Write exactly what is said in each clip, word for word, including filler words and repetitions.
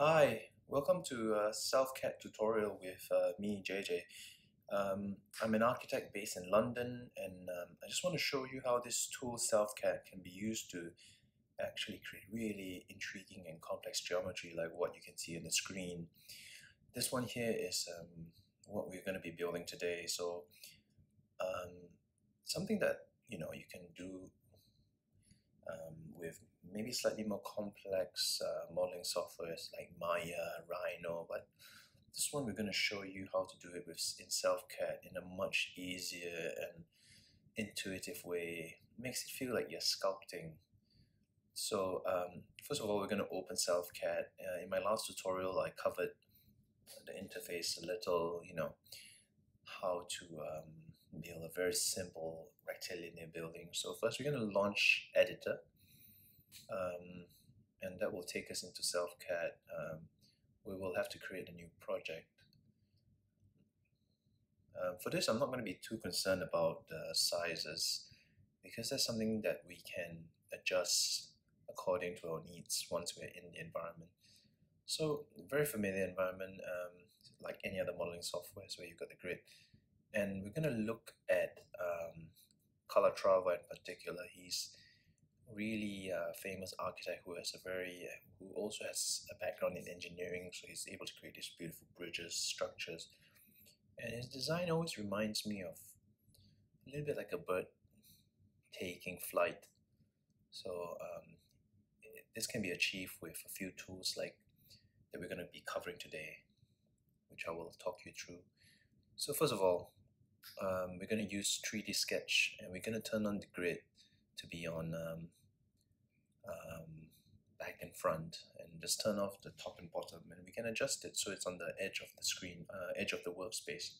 Hi, welcome to a SelfCAD tutorial with uh, me, J J. Um, I'm an architect based in London, and um, I just want to show you how this tool SelfCAD can be used to actually create really intriguing and complex geometry like what you can see on the screen. This one here is um, what we're going to be building today. So um, something that you know you can do um, with maybe slightly more complex uh, modeling softwares like Maya, Rhino, but this one we're going to show you how to do it with in SelfCAD in a much easier and intuitive way. It makes it feel like you're sculpting. So um, first of all, we're going to open SelfCAD. Uh, in my last tutorial, I covered the interface a little, you know, how to um, build a very simple rectilinear building. So first, we're going to launch editor. Um, and that will take us into SelfCAD. Um, we will have to create a new project. Uh, for this, I'm not going to be too concerned about the sizes because that's something that we can adjust according to our needs once we're in the environment. So, very familiar environment, um, like any other modeling software, where you've got the grid. And we're going to look at um, Calatrava in particular. He's really uh, famous architect who has a very uh, who also has a background in engineering, so he's able to create these beautiful bridges, structures, and his design always reminds me of a little bit like a bird taking flight. So um, it, this can be achieved with a few tools like that we're going to be covering today, which I will talk you through. So first of all, um, we're going to use three D sketch, and we're going to turn on the grid to be on um, um, back and front, and just turn off the top and bottom, and we can adjust it so it's on the edge of the screen, uh, edge of the workspace.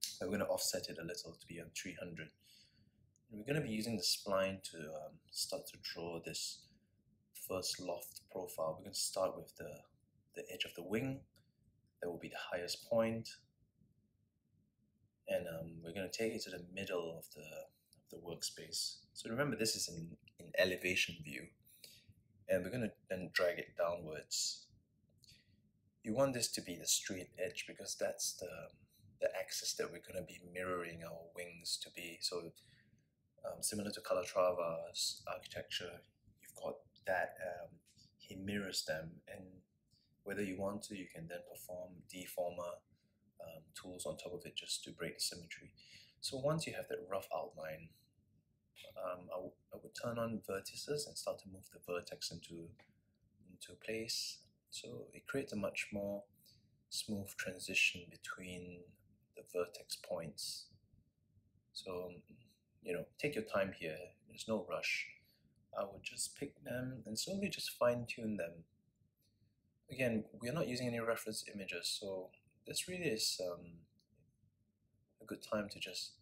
So we're going to offset it a little to be on three hundred. And we're going to be using the spline to um, start to draw this first loft profile. We're going to start with the, the edge of the wing. That will be the highest point. And um, we're going to take it to the middle of the the workspace. So remember, this is in, in elevation view, and we're going to then drag it downwards. You want this to be the straight edge because that's the, the axis that we're going to be mirroring our wings to be. So um, similar to Calatrava's architecture, you've got that, um, he mirrors them, and whether you want to, you can then perform deformer um, tools on top of it just to break the symmetry. So once you have that rough outline, um, I, I would turn on vertices and start to move the vertex into, into place. So it creates a much more smooth transition between the vertex points. So, you know, take your time here. There's no rush. I would just pick them and slowly just fine tune them. Again, we're not using any reference images, so this really is um, a good time to just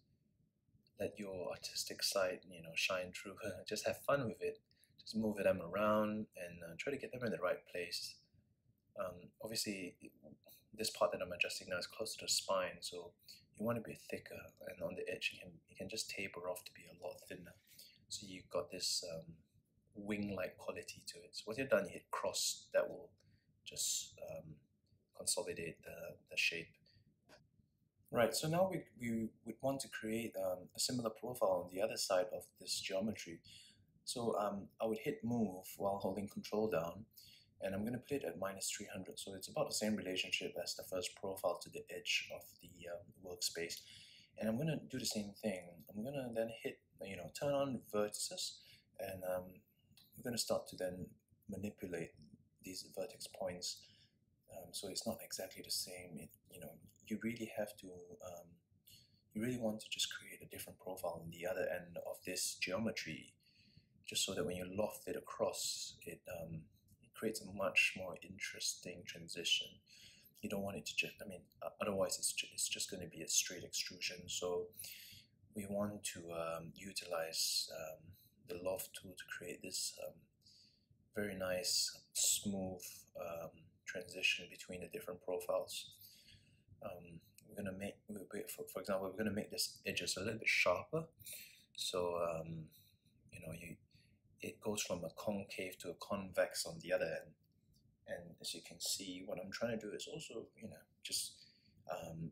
let your artistic side, you know, shine through. Just have fun with it. Just move them around and uh, try to get them in the right place. Um, obviously, this part that I'm adjusting now is close to the spine, so you want to be thicker. And on the edge, you can you can just taper off to be a lot thinner. So you've got this um, wing-like quality to it. So once you're done, you hit cross. That will just um, consolidate the the shape. Right, so now we, we would want to create um, a similar profile on the other side of this geometry. So um, I would hit move while holding control down, and I'm going to put it at minus three hundred. So it's about the same relationship as the first profile to the edge of the um, workspace. And I'm going to do the same thing. I'm going to then hit, you know, turn on vertices, and um, we're going to start to then manipulate these vertex points. Um, so it's not exactly the same. It, you know, you really have to, um, you really want to just create a different profile on the other end of this geometry, just so that when you loft it across, it, um, it creates a much more interesting transition. You don't want it to just, I mean, otherwise it's, ju it's just going to be a straight extrusion. So we want to um, utilize um, the loft tool to create this um, very nice, smooth um, transition between the different profiles. Um, we're gonna make, for, for example, we're gonna make this edges a little bit sharper. So um, you know, you it goes from a concave to a convex on the other end, And as you can see, what I'm trying to do is also, you know, just um,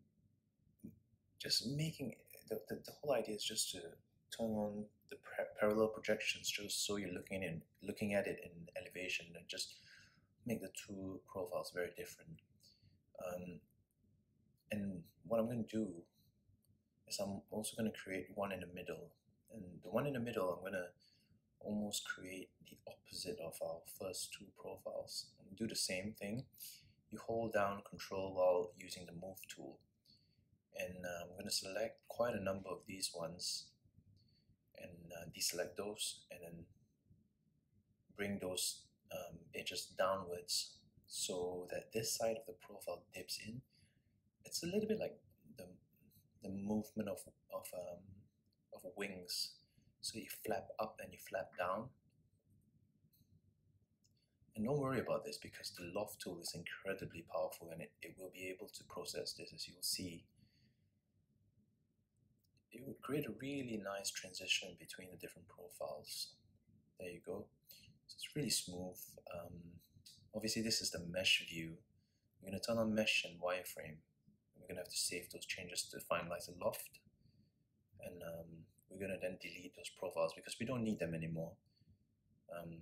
just making, the, the, the whole idea is just to turn on the parallel projections just so you're looking, in, looking at it in elevation, and just make the two profiles very different. Um, and what I'm going to do is I'm also going to create one in the middle. And the one in the middle, I'm going to almost create the opposite of our first two profiles. And do the same thing. You hold down Control while using the Move tool. And uh, I'm going to select quite a number of these ones and uh, deselect those, and then bring those um, edges downwards so that this side of the profile dips in. It's a little bit like the, the movement of, of, um, of wings. So you flap up and you flap down. And don't worry about this, because the Loft tool is incredibly powerful, and it, it will be able to process this, as you'll see. It would create a really nice transition between the different profiles. There you go. So it's really smooth. Um, obviously, this is the mesh view. We're going to turn on mesh and wireframe. We're going to have to save those changes to finalize the Loft. And um, we're going to then delete those profiles because we don't need them anymore. Um,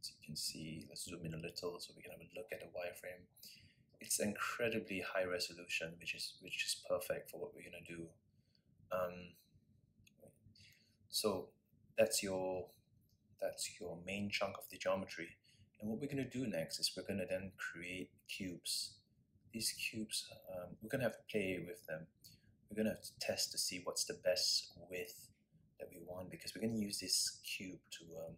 as you can see, let's zoom in a little so we can have a look at the wireframe. It's incredibly high resolution, which is, which is perfect for what we're going to do. Um, so that's your, that's your main chunk of the geometry. And what we're going to do next is we're going to then create cubes. These cubes, um, we're going to have to play with them. We're going to have to test to see what's the best width that we want, because we're going to use this cube to um,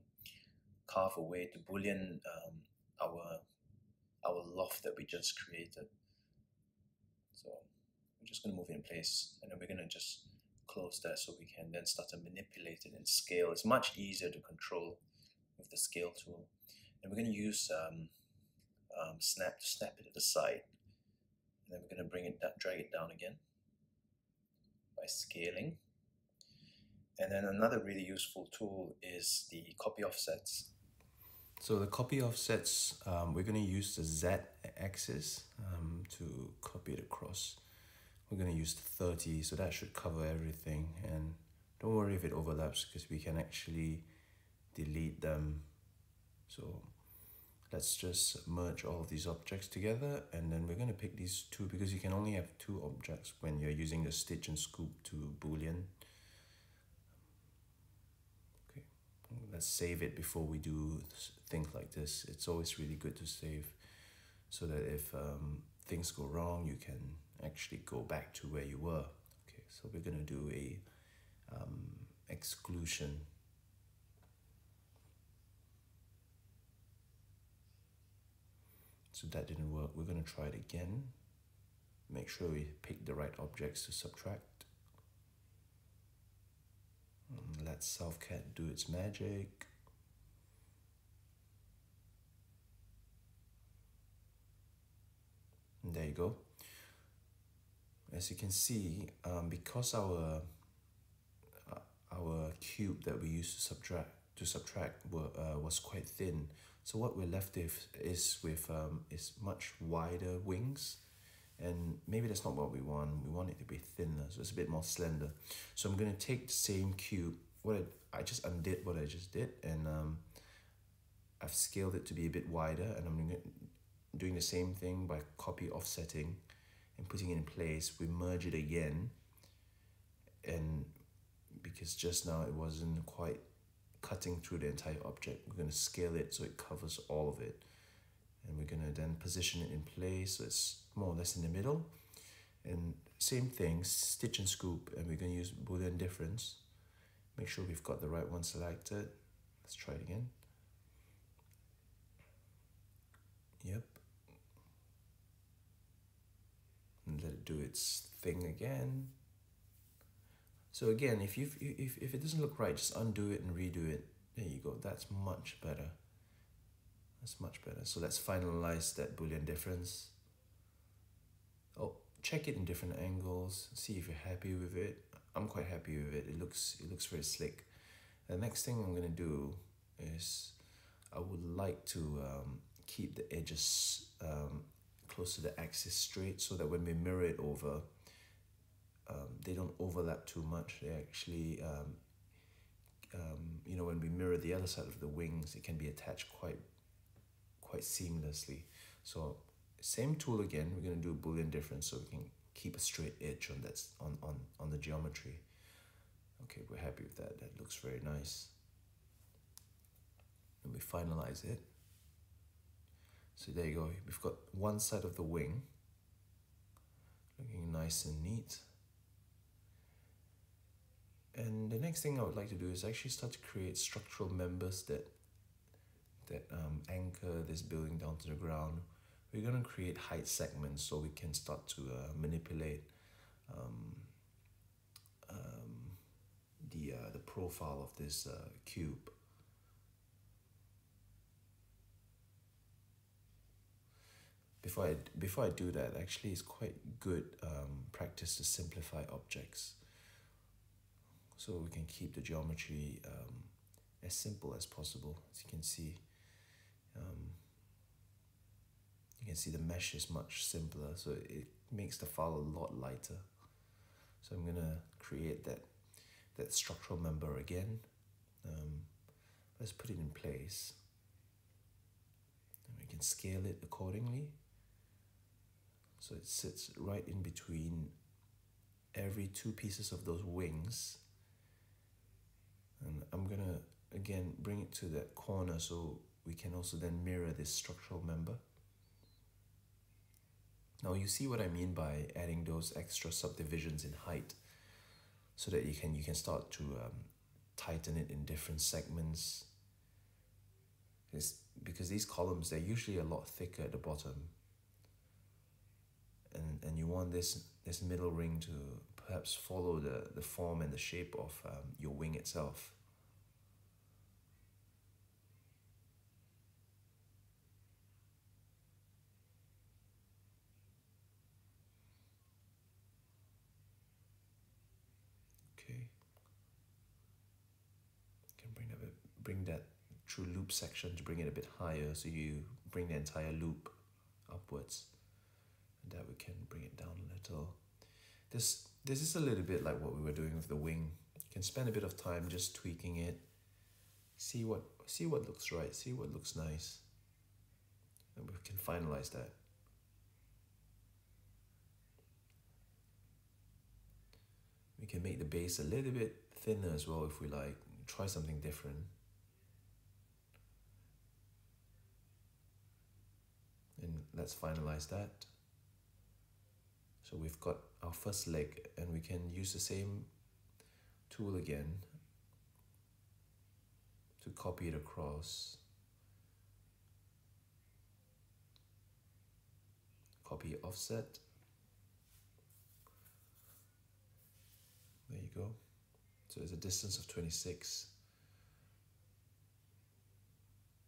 carve away, to boolean um, our, our loft that we just created. So we're just going to move it in place, and then we're going to just close that so we can then start to manipulate it and scale. It's much easier to control with the scale tool. And we're going to use um, um, snap to snap it to the side. And then we're going to bring it down, drag it down again by scaling. And then another really useful tool is the copy offsets. So the copy offsets, um, we're going to use the Z axis um, to copy it across. We're going to use thirty, so that should cover everything. And don't worry if it overlaps, because we can actually delete them. So let's just merge all of these objects together, and then we're going to pick these two, because you can only have two objects when you're using the stitch and scoop to boolean. Okay, let's save it before we do things like this. It's always really good to save, so that if um, things go wrong, you can actually go back to where you were. Okay, so we're going to do a um, exclusion. So that didn't work. We're going to try it again. Make sure we pick the right objects to subtract. And let SelfCAD do its magic. And there you go. As you can see, um, because our uh, our cube that we used to subtract to subtract were, uh, was quite thin, so what we're left with is with um, is much wider wings, and maybe that's not what we want. We want it to be thinner, so it's a bit more slender. So I'm gonna take the same cube. What I, I just undid what I just did, and um, I've scaled it to be a bit wider, and I'm doing the same thing by copy offsetting. And putting it in place, we merge it again, and because just now it wasn't quite cutting through the entire object, we're going to scale it so it covers all of it, and we're going to then position it in place so it's more or less in the middle. And same thing, stitch and scoop, and we're going to use Boolean difference. Make sure we've got the right one selected. Let's try it again. Yep. And let it do its thing again. So again, if you if if it doesn't look right, just undo it and redo it. There you go. That's much better. That's much better. So let's finalize that Boolean difference. Oh, check it in different angles. See if you're happy with it. I'm quite happy with it. It looks it looks very slick. The next thing I'm gonna do is I would like to um, keep the edges um, close to the axis straight so that when we mirror it over, um, they don't overlap too much. They actually, um, um, you know, when we mirror the other side of the wings, it can be attached quite, quite seamlessly. So same tool again, we're gonna do a Boolean difference so we can keep a straight edge on, that, on, on, on the geometry. Okay, we're happy with that. That looks very nice. And we finalize it. So there you go, we've got one side of the wing looking nice and neat. And the next thing I would like to do is actually start to create structural members that that um, anchor this building down to the ground. We're going to create height segments so we can start to uh, manipulate um, um, the, uh, the profile of this uh, cube. Before I, before I do that, actually it's quite good um, practice to simplify objects so we can keep the geometry um, as simple as possible. As you can see, um, you can see the mesh is much simpler, so it makes the file a lot lighter. So I'm gonna create that, that structural member again. Um, let's put it in place. And we can scale it accordingly. So it sits right in between every two pieces of those wings. And I'm gonna, again, bring it to that corner so we can also then mirror this structural member. Now you see what I mean by adding those extra subdivisions in height so that you can, you can start to um, tighten it in different segments. It's because these columns, they're usually a lot thicker at the bottom. And, and you want this, this middle ring to perhaps follow the, the form and the shape of um, your wing itself. Okay. Can bring that, bring that through loop section to bring it a bit higher, so you bring the entire loop upwards. And that we can bring it down a little. This this is a little bit like what we were doing with the wing. You can spend a bit of time just tweaking it. See what see what looks right, see what looks nice. And we can finalize that. We can make the base a little bit thinner as well if we like. Try something different. And let's finalize that. So we've got our first leg, and we can use the same tool again to copy it across. Copy offset. There you go. So there's a distance of twenty-six.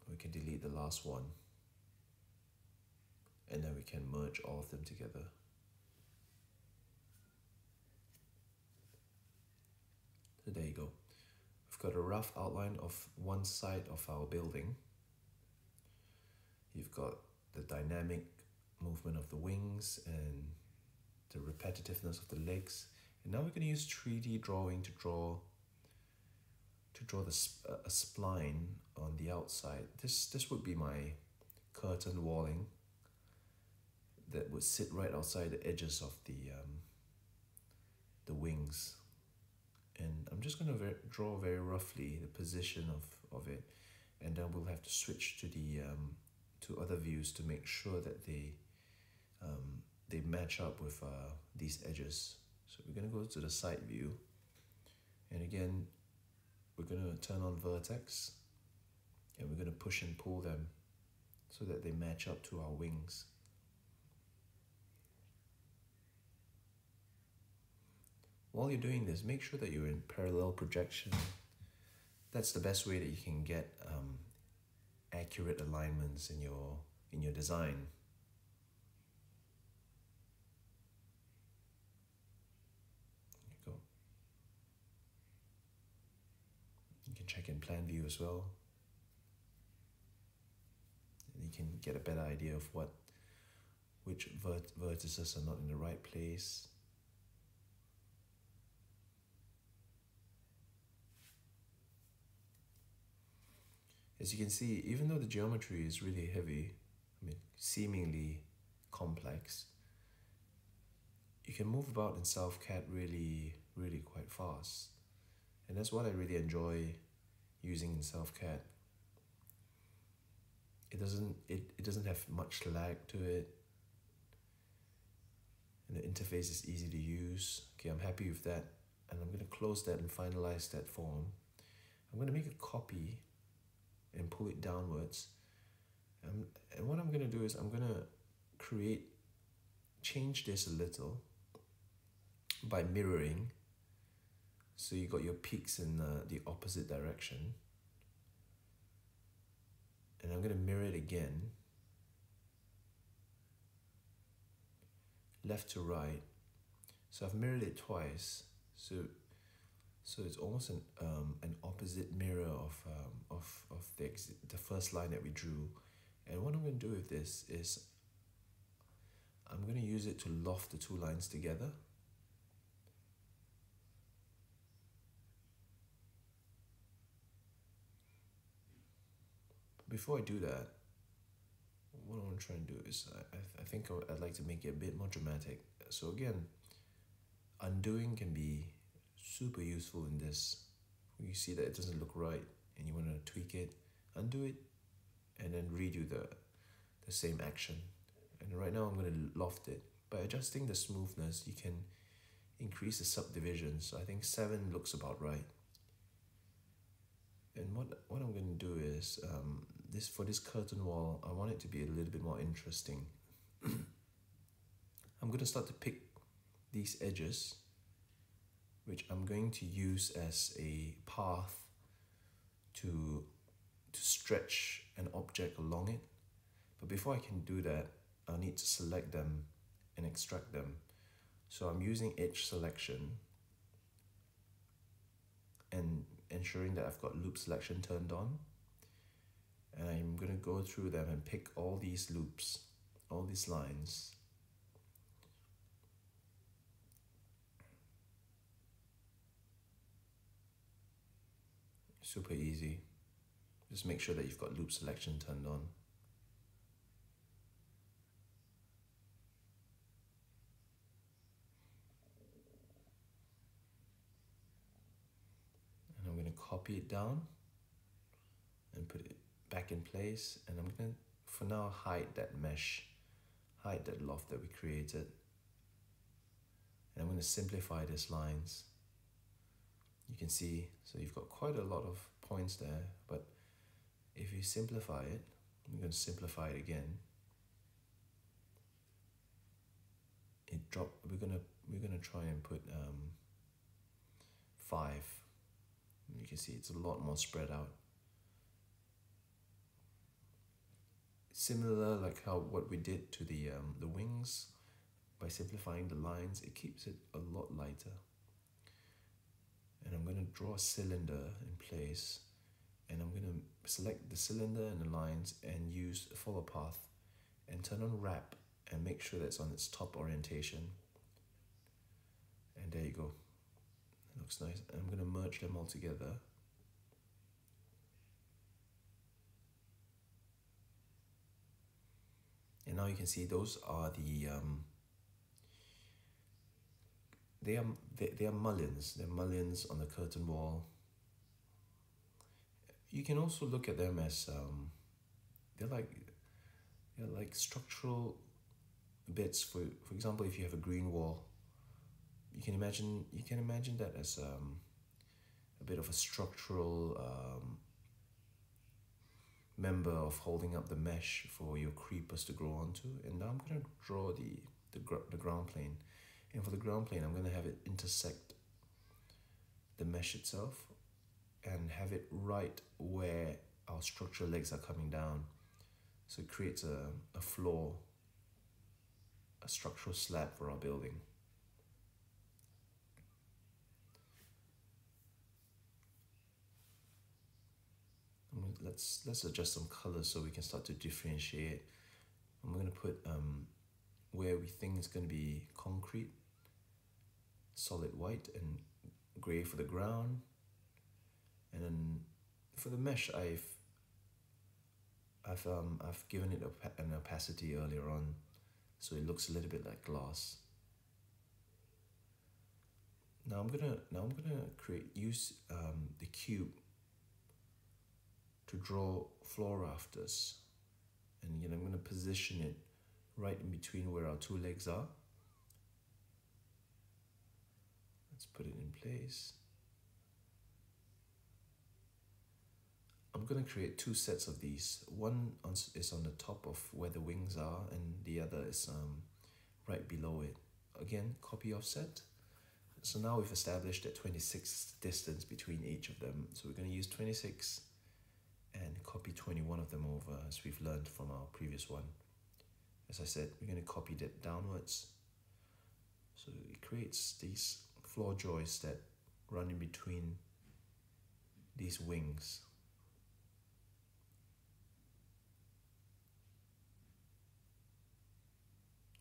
We can delete the last one. And then we can merge all of them together. So there you go. We've got a rough outline of one side of our building. You've got the dynamic movement of the wings and the repetitiveness of the legs. And now we're going to use three D drawing to draw to draw the sp a spline on the outside. This, this would be my curtain walling that would sit right outside the edges of the, um, the wings. And I'm just going to draw very roughly the position of, of it, and then we'll have to switch to the um, to other views to make sure that they um, they match up with uh, these edges. So we're going to go to the side view, and again we're going to turn on vertex, and we're going to push and pull them so that they match up to our wings. While you're doing this, make sure that you're in parallel projection. That's the best way that you can get um, accurate alignments in your, in your design. There you go. You can check in plan view as well. and you can get a better idea of what which vert vertices are not in the right place. As you can see, even though the geometry is really heavy, I mean, seemingly complex, you can move about in SelfCAD really, really quite fast. And that's what I really enjoy using in SelfCAD. It doesn't, it, it doesn't have much lag to it. And the interface is easy to use. Okay, I'm happy with that. And I'm gonna close that and finalize that form. I'm gonna make a copy and pull it downwards. Um, and what I'm gonna do is I'm gonna create, change this a little by mirroring. So you got your peaks in uh, the opposite direction. And I'm gonna mirror it again, left to right. So I've mirrored it twice. So So it's almost an um an opposite mirror of um of of the ex the first line that we drew, and what I'm going to do with this is I'm going to use it to loft the two lines together. Before I do that, what I'm trying to do is I I think I'd like to make it a bit more dramatic. So again, undoing can be super useful in this. You see that it doesn't look right and you want to tweak it, undo it, and then redo the, the same action. And right now I'm going to loft it. By adjusting the smoothness, you can increase the subdivision. So I think seven looks about right. And what, what I'm going to do is, um, this for this curtain wall, I want it to be a little bit more interesting. I'm going to start to pick these edges, which I'm going to use as a path to, to stretch an object along it. But before I can do that, I'll need to select them and extract them. So I'm using edge selection and ensuring that I've got loop selection turned on. And I'm gonna go through them and pick all these loops, all these lines. Super easy. Just make sure that you've got loop selection turned on. And I'm going to copy it down and put it back in place. And I'm going to, for now, hide that mesh, hide that loft that we created. And I'm going to simplify these lines. You can see, so you've got quite a lot of points there, but if you simplify it, I'm going to simplify it again. It drop. We're gonna we're gonna try and put um. five. You can see it's a lot more spread out. Similar like how what we did to the um the wings, by simplifying the lines, it keeps it a lot lighter. And I'm going to draw a cylinder in place, and I'm going to select the cylinder and the lines and use follow path and turn on wrap and make sure that's on its top orientation. And there you go. It looks nice. And I'm going to merge them all together. And now you can see those are the um, They are, they, they are mullions. They're mullions on the curtain wall. You can also look at them as um, they're like they're like structural bits. For for example, if you have a green wall, you can imagine you can imagine that as um, a bit of a structural um, member of holding up the mesh for your creepers to grow onto. And now I'm gonna draw the the gr the ground plane. And for the ground plane, I'm going to have it intersect the mesh itself and have it right where our structural legs are coming down. So it creates a, a floor, a structural slab for our building. I'm and let's let's adjust some colors so we can start to differentiate. I'm going to put um, where we think is going to be concrete, solid white and grey for the ground. And then for the mesh, I've I've um I've given it op an opacity earlier on, so it looks a little bit like glass. Now I'm gonna now I'm gonna create use um the cube to draw floor rafters, and again I'm gonna position it right in between where our two legs are. Let's put it in place. I'm going to create two sets of these. One is on the top of where the wings are and the other is um, right below it. Again, copy offset. So now we've established that twenty-six distance between each of them. So we're going to use twenty-six and copy twenty-one of them over, as we've learned from our previous one. As I said, we're going to copy that downwards. So it creates these floor joists that run in between these wings.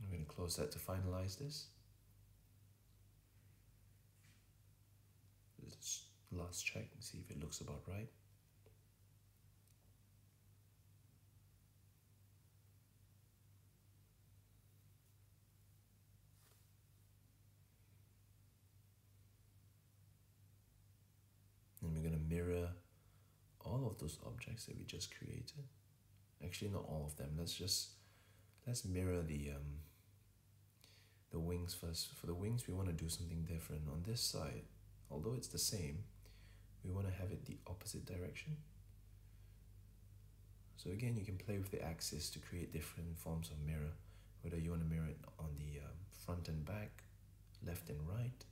I'm going to close that to finalize this. Let's last check and see if it looks about right. And we're going to mirror all of those objects that we just created. Actually, not all of them. Let's just let's mirror the um, the wings first. For the wings, we want to do something different. On this side, although it's the same, we want to have it the opposite direction. So again, you can play with the axis to create different forms of mirror, whether you want to mirror it on the um, front and back, left and right.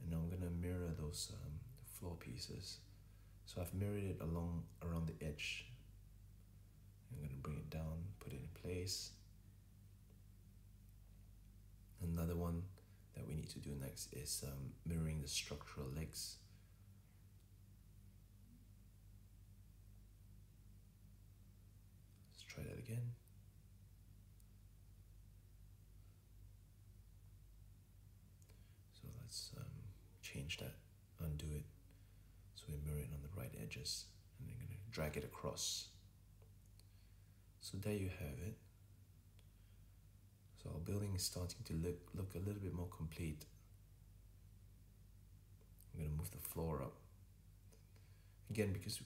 And now I'm going to mirror those um, floor pieces. So I've mirrored it along around the edge. I'm going to bring it down, put it in place. Another one that we need to do next is um, mirroring the structural legs. Let's try that again. So let's um, change that, undo it. So we mirror it on the right edges and then going to drag it across. So there you have it. So our building is starting to look, look a little bit more complete. I'm going to move the floor up. Again, because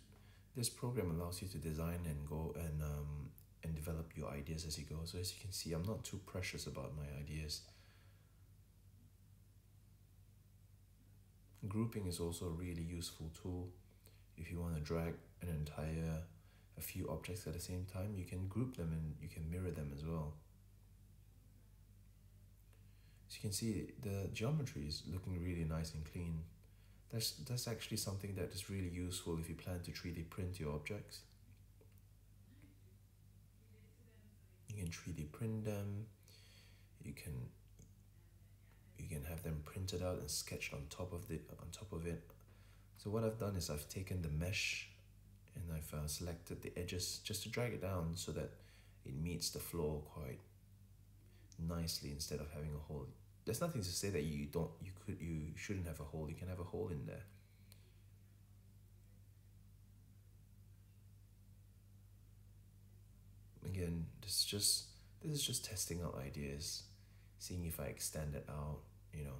this program allows you to design and go and, um, and develop your ideas as you go. So as you can see, I'm not too precious about my ideas. Grouping is also a really useful tool. If you want to drag an entire a few objects at the same time, you can group them and you can mirror them as well. As you can see, the geometry is looking really nice and clean. That's, that's actually something that is really useful if you plan to three D print your objects. You can three D print them. You can you can have them printed out and sketched on top of the on top of it. So what I've done is I've taken the mesh and I've uh, selected the edges just to drag it down so that it meets the floor quite nicely instead of having a hole. There's nothing to say that you don't, you could, you shouldn't have a hole. You can have a hole in there. Again, this is just this is just testing out ideas, seeing if I extend it out. You know,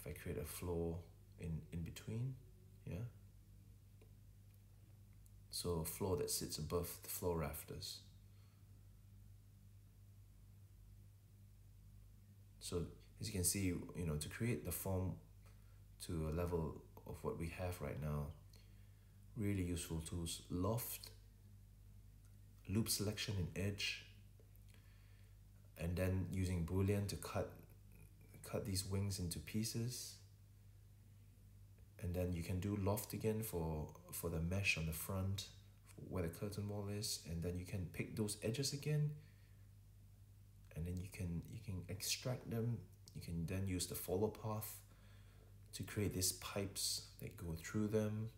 if I create a floor in in between, yeah. So a floor that sits above the floor rafters. So as you can see, you know, to create the form to a level of what we have right now, really useful tools: loft, loop selection and edge, and then using Boolean to cut, cut these wings into pieces. And then you can do loft again for, for the mesh on the front, where the curtain wall is, and then you can pick those edges again, and then you can you can extract them. You can then use the follow path to create these pipes that go through them.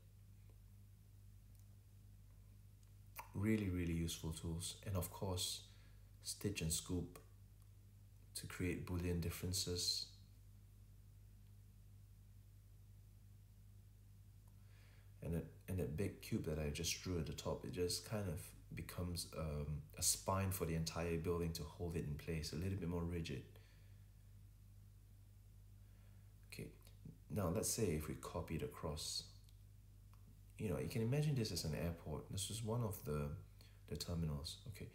Really, really useful tools. And of course, stitch and scoop to create Boolean differences. And that, and that big cube that I just drew at the top, it just kind of becomes um, a spine for the entire building to hold it in place, a little bit more rigid. Okay, now let's say if we copy it across, you know, you can imagine this as an airport. This is one of the, the terminals, okay.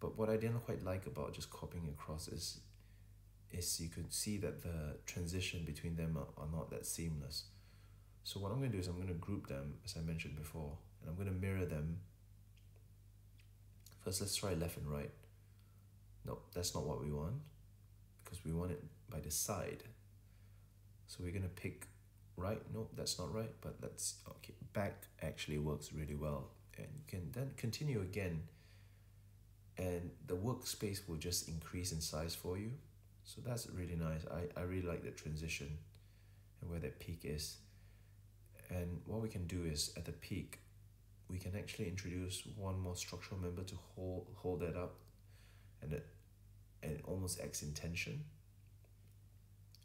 But what I didn't quite like about just copying across is, is you could see that the transition between them are, are not that seamless. So what I'm going to do is I'm going to group them, as I mentioned before, and I'm going to mirror them. First, let's try left and right. No, that's not what we want, because we want it by the side. So we're going to pick right. No, that's not right, but let's, okay, back actually works really well. And you can then continue again, and the workspace will just increase in size for you. So that's really nice. I, I really like the transition and where that peak is. And what we can do is, at the peak, we can actually introduce one more structural member to hold hold that up, and it, and it almost acts in tension.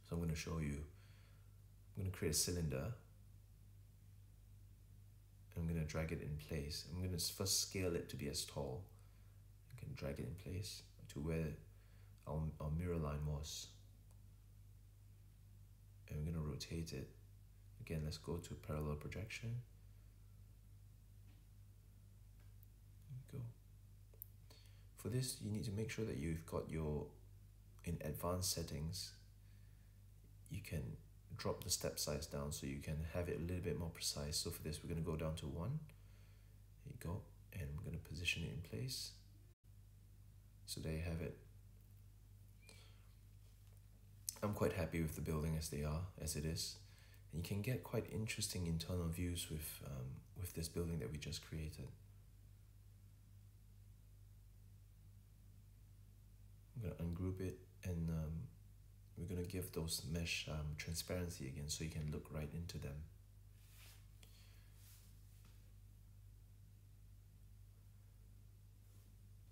So I'm going to show you. I'm going to create a cylinder. I'm going to drag it in place. I'm going to first scale it to be as tall. I can drag it in place to where our, our mirror line was. And I'm going to rotate it. Again, let's go to parallel projection. Go. For this, you need to make sure that you've got your, in advanced settings, you can drop the step size down so you can have it a little bit more precise. So for this, we're going to go down to one. There you go. And we're going to position it in place. So there you have it. I'm quite happy with the building as they are, as it is. You can get quite interesting internal views with, um, with this building that we just created. I'm going to ungroup it, and um, we're going to give those mesh um, transparency again so you can look right into them.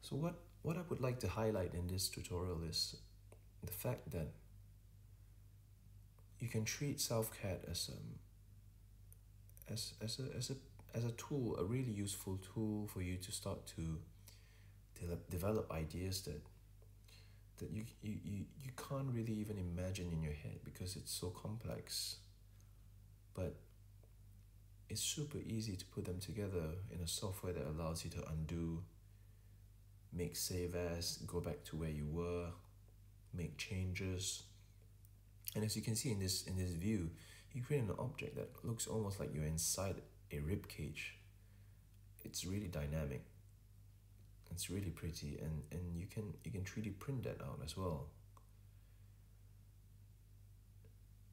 So what, what I would like to highlight in this tutorial is the fact that you can treat SelfCAD as um as as a as a as a tool, a really useful tool for you to start to develop develop ideas that that you you, you you can't really even imagine in your head because it's so complex. But it's super easy to put them together in a software that allows you to undo, make save as, go back to where you were, make changes. And as you can see in this in this view, you create an object that looks almost like you're inside a rib cage. It's really dynamic. It's really pretty, and, and you can you can three D print that out as well.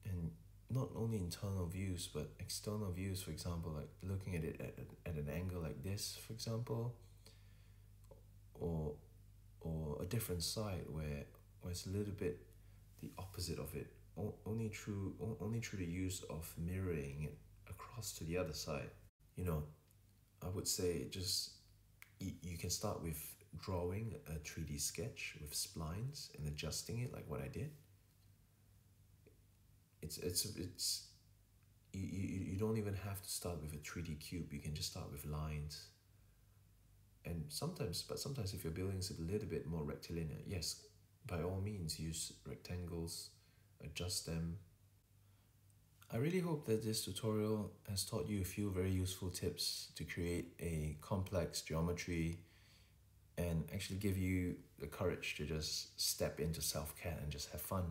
And not only internal views but external views, for example, like looking at it at, at an angle like this, for example, or or a different side where where it's a little bit the opposite of it. Only through only through the use of mirroring it across to the other side. You know, I would say just you, you can start with drawing a three D sketch with splines and adjusting it like what I did. It's it's it's you, you, you don't even have to start with a three D cube. You can just start with lines. And sometimes, but sometimes if your building is a little bit more rectilinear, yes, by all means use rectangles. Adjust them. I really hope that this tutorial has taught you a few very useful tips to create a complex geometry and actually give you the courage to just step into SelfCAD and just have fun.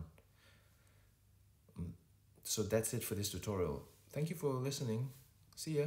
So that's it for this tutorial. Thank you for listening. See ya.